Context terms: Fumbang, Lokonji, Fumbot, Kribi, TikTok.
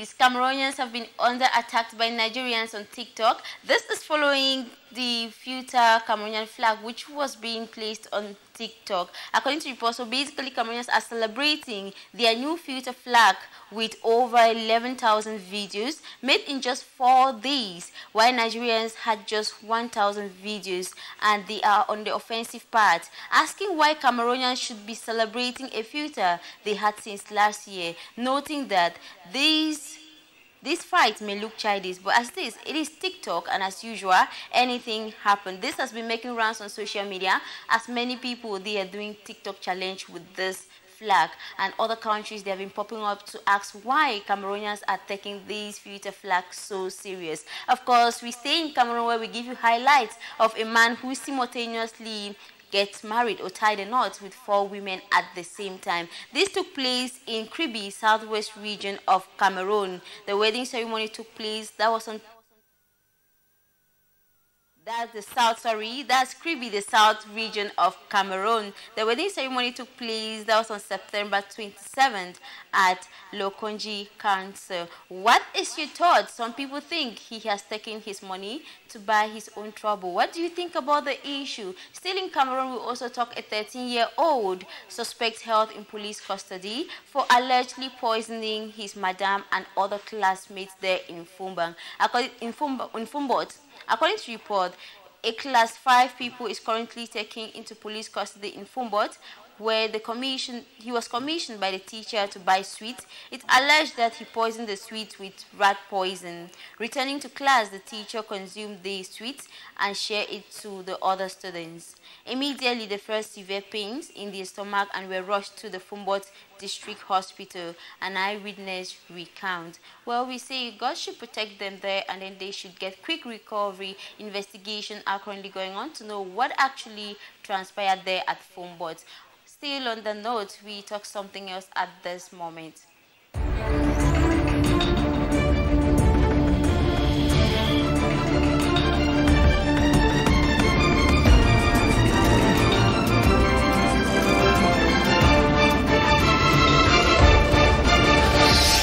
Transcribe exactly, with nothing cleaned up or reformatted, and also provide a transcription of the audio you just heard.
Please, Cameroonians have been under-attacked by Nigerians on TikTok. This is following the future Cameroonian flag, which was being placed on TikTok. According to reports, so basically Cameroonians are celebrating their new future flag with over eleven thousand videos made in just four days, while Nigerians had just one thousand videos, and they are on the offensive part, asking why Cameroonians should be celebrating a future they had since last year, noting that these This fight may look childish, but as this, it is TikTok, and as usual, anything happened. This has been making rounds on social media, as many people, they are doing TikTok challenge with this flag, and other countries, they have been popping up to ask why Cameroonians are taking these future flags so serious. Of course, we stay in Cameroon, where we give you highlights of a man who simultaneously gets married or tied a knot with four women at the same time. This took place in Kribi, southwest region of Cameroon. The wedding ceremony took place. That was on That's the south, sorry, that's Kribi, the south region of Cameroon. The wedding ceremony took place, that was on September twenty-seventh at Lokonji Council. What is your thought? Some people think he has taken his money to buy his own trouble. What do you think about the issue? Still in Cameroon, we also talk a thirteen-year-old suspects held in police custody for allegedly poisoning his madam and other classmates there in Fumbang. In Fumbot, according to report, a class five people is currently taken into police custody in Fumbot, where the commission he was commissioned by the teacher to buy sweets. It's alleged that he poisoned the sweets with rat poison. Returning to class, the teacher consumed the sweets and shared it to the other students. Immediately, they felt severe pains in the stomach and were rushed to the Fumbot District Hospital. An eyewitness recount. Well, we say God should protect them there, and then they should get quick recovery. Investigations are currently going on to know what actually transpired there at Fumbot. Still on the note, we talk something else at this moment.